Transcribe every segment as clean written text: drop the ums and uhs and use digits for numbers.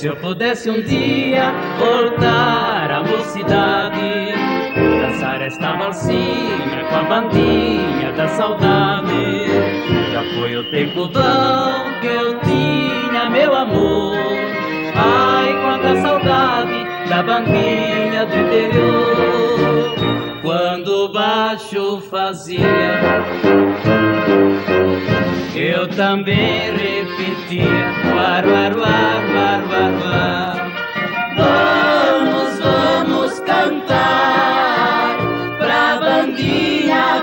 Se eu pudesse um dia voltar à mocidade, dançar esta valsinha com a bandinha da saudade. Já foi o tempo bom que eu tinha, meu amor. Ai, quanta saudade da bandinha do interior. Quando o baixo fazia, eu também repetia: uaruaruá, uaruaruá. Vamos, vamos cantar pra bandinha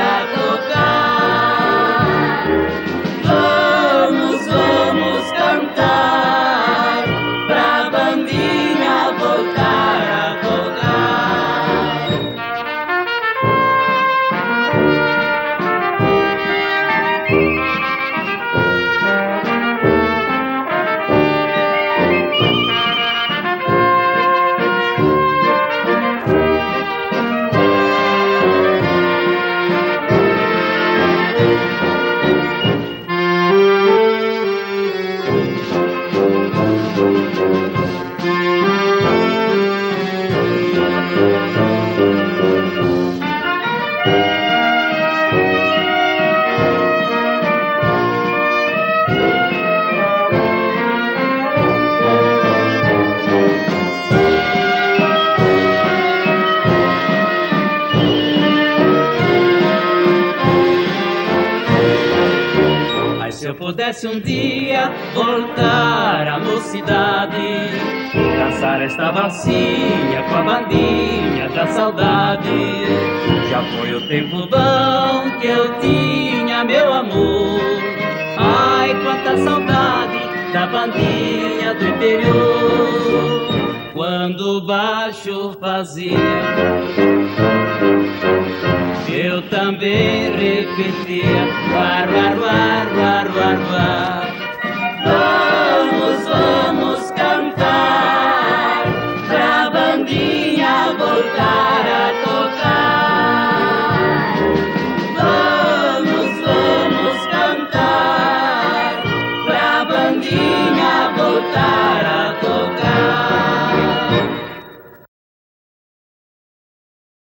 a tocar. Vamos, vamos cantar pra bandinha voltar a tocar. Se eu pudesse um dia voltar à mocidade, dançar esta valsinha com a bandinha da saudade. Já foi o tempo bom que eu tinha, meu amor. Ai, quanta saudade da bandinha do interior. Quando o baixo fazia, eu também repetia: uaruaruá, uaruaruá.